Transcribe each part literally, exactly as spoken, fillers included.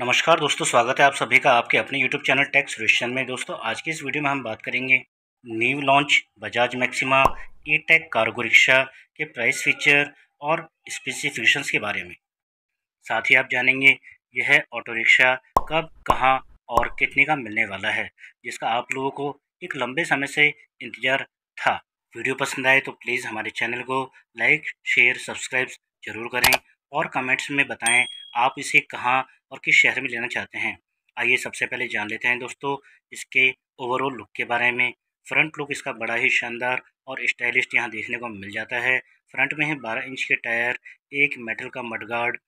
नमस्कार दोस्तों, स्वागत है आप सभी का आपके अपने यूट्यूब चैनल टेक सुरेशचंद में। दोस्तों आज की इस वीडियो में हम बात करेंगे new launch Bajaj Maxima E Tech cargo rickshaw के प्राइस, फीचर और स्पेसिफिकेशंस के बारे में। साथ ही आप जानेंगे यह ऑटो रिक्शा कब, कहां और कितने का मिलने वाला है, जिसका आप लोगों को एक लंबे समय से इंतजार था। वीडियो पसंद आए तो प्लीज़ हमारे चैनल को लाइक, शेयर, सब्सक्राइब जरूर करें और कमेंट्स में बताएं आप इसे कहां और किस शहर में लेना चाहते हैं। आइए सबसे पहले जान लेते हैं दोस्तों इसके ओवरऑल लुक के बारे में। फ्रंट लुक इसका बड़ा ही शानदार और स्टाइलिश यहां देखने को मिल जाता है। फ्रंट में है बारह इंच के टायर, एक मेटल का mudguard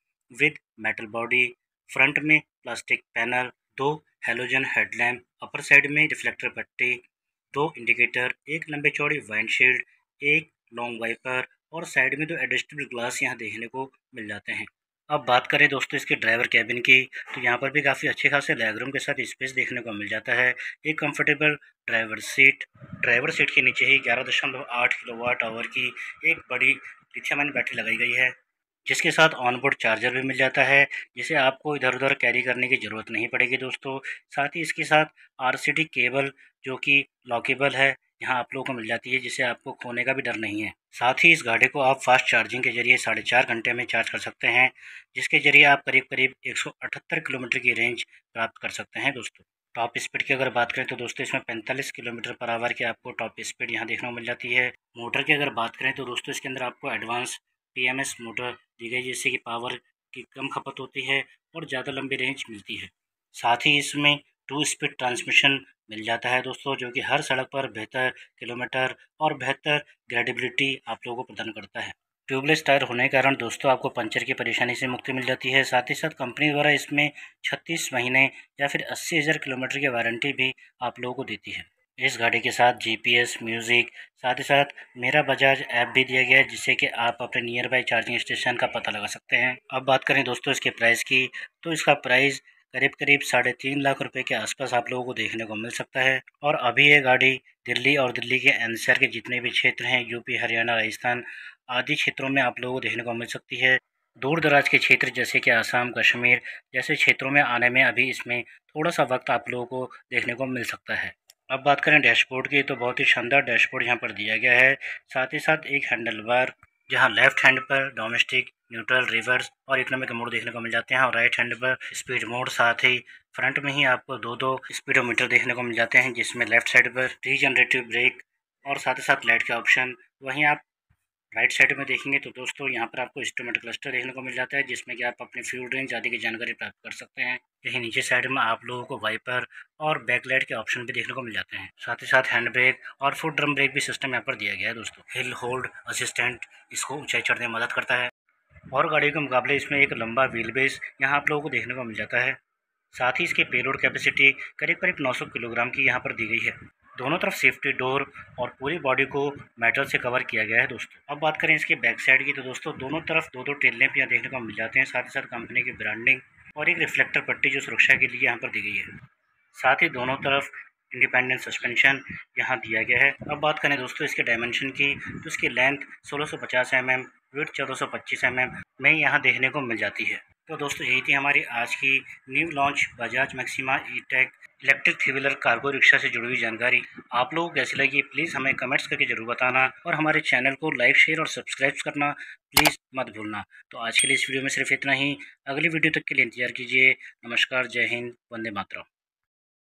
with metal body, front में प्लास्टिक पैनल, दो हेलोजन हेडलैम्प, अपर साइड में रिफ्लेक्टर पट्टी, दो इंडिकेटर, एक लंबे चौड़ी वाइंडशील्ड, एक लॉन्ग वाइपर और साइड में दो एडजस्टेबल ग्लास यहाँ देखने को मिल जाते हैं। अब बात करें दोस्तों इसके ड्राइवर कैबिन की, तो यहाँ पर भी काफ़ी अच्छे खासे लेगरूम के साथ स्पेस देखने को मिल जाता है। एक comfortable driver seat, driver seat के नीचे ही ग्यारह दशमलव आठ किलोवाट आवर की एक बड़ी लिथियम बैटरी लगाई गई है, जिसके साथ ऑनबोर्ड चार्जर भी मिल जाता है, जिसे आपको इधर उधर कैरी करने की ज़रूरत नहीं पड़ेगी दोस्तों। साथ ही इसके साथ आरसीडी केबल जो कि लॉकेबल है यहाँ आप लोगों को मिल जाती है, जिसे आपको खोने का भी डर नहीं है। साथ ही इस गाड़ी को आप फास्ट चार्जिंग के जरिए साढ़े चार घंटे में चार्ज कर सकते हैं, जिसके जरिए आप करीब करीब एक सौ अठहत्तर किलोमीटर की रेंज प्राप्त कर सकते हैं दोस्तों। टॉप स्पीड की अगर बात करें तो दोस्तों इसमें पैंतालीस किलोमीटर पर आवर की आपको टॉप स्पीड यहाँ देखने को मिल जाती है। मोटर की अगर बात करें तो दोस्तों इसके अंदर आपको एडवांस पीएमएस मोटर दी गई, जिससे कि पावर की कम खपत होती है और ज़्यादा लंबी रेंज मिलती है। साथ ही इसमें टू स्पीड ट्रांसमिशन मिल जाता है दोस्तों, जो कि हर सड़क पर बेहतर किलोमीटर और बेहतर ग्रेडेबिलिटी आप लोगों को प्रदान करता है। ट्यूबलेस टायर होने के कारण दोस्तों आपको पंचर की परेशानी से मुक्ति मिल जाती है। साथ ही साथ कंपनी द्वारा इसमें छत्तीस महीने या फिर अस्सी हज़ार किलोमीटर की वारंटी भी आप लोगों को देती है। इस गाड़ी के साथ जीपीएस, म्यूज़िक, साथ ही साथ मेरा बजाज ऐप भी दिया गया है, जिससे कि आप अपने नियर बाई चार्जिंग स्टेशन का पता लगा सकते हैं। अब बात करें दोस्तों इसके प्राइस की, तो इसका प्राइस करीब करीब साढ़े तीन लाख रुपए के आसपास आप लोगों को देखने को मिल सकता है। और अभी ये गाड़ी दिल्ली और दिल्ली के एनसीआर के जितने भी क्षेत्र हैं, यूपी, हरियाणा, राजस्थान आदि क्षेत्रों में आप लोगों को देखने को मिल सकती है। दूर दराज के क्षेत्र जैसे कि आसाम, कश्मीर जैसे क्षेत्रों में आने में अभी इसमें थोड़ा सा वक्त आप लोगों को देखने को मिल सकता है। अब बात करें डैशबोर्ड की, तो बहुत ही शानदार डैशबोर्ड यहाँ पर दिया गया है। साथ ही साथ एक हैंडल बार, जहाँ लेफ्ट हैंड पर डोमेस्टिक, न्यूट्रल, रिवर्स और इकोनॉमिक मोड देखने को मिल जाते हैं और राइट हैंड पर स्पीड मोड। साथ ही फ्रंट में ही आपको दो दो स्पीडोमीटर देखने को मिल जाते हैं, जिसमें लेफ्ट साइड पर रीजनरेटिव ब्रेक और साथ ही साथ लाइट के ऑप्शन। वहीं आप राइट साइड में देखेंगे तो दोस्तों यहाँ पर आपको इंस्ट्रूमेंट क्लस्टर देखने को मिल जाता है, जिसमें कि आप अपने फ्यूल रेंज आदि की जानकारी प्राप्त कर सकते हैं। यही नीचे साइड में आप लोगों को वाइपर और बैकलाइट के ऑप्शन भी देखने को मिल जाते हैं। साथ ही साथ हैंड ब्रेक और फुट ड्रम ब्रेक भी सिस्टम यहाँ पर दिया गया है दोस्तों। हिल होल्ड असिस्टेंट इसको ऊंचाई चढ़ने में मदद करता है और गाड़ी के मुकाबले इसमें एक लंबा व्हील बेस यहाँ आप लोगों को देखने को मिल जाता है। साथ ही इसकी पेलोड कैपेसिटी करीब करीब नौ सौ किलोग्राम की यहाँ पर दी गई है। दोनों तरफ सेफ्टी डोर और पूरी बॉडी को मेटल से कवर किया गया है दोस्तों। अब बात करें इसके बैक साइड की, तो दोस्तों दोनों तरफ दो दो टेल लैंप यहाँ देखने को मिल जाते हैं। साथ ही साथ कंपनी की ब्रांडिंग और एक रिफ्लेक्टर पट्टी जो सुरक्षा के लिए यहाँ पर दी गई है। साथ ही दोनों तरफ इंडिपेंडेंट सस्पेंशन यहाँ दिया गया है। अब बात करें दोस्तों इसके डायमेंशन की, तो इसकी लेंथ सोलह सौ पचास एम एम विड्थ चौदह सौ पच्चीस एम एम में यहाँ देखने को मिल जाती है। तो दोस्तों यही थी हमारी आज की new launch Bajaj Maxima E Tech electric three wheeler cargo rickshaw से जुड़ी हुई जानकारी। आप लोगों को कैसी लगी प्लीज़ हमें कमेंट्स करके जरूर बताना और हमारे चैनल को लाइक, शेयर और सब्सक्राइब करना प्लीज़ मत भूलना। तो आज के लिए इस वीडियो में सिर्फ इतना ही। अगली वीडियो तक के लिए इंतजार कीजिए। नमस्कार, जय हिंद, वंदे मातरम।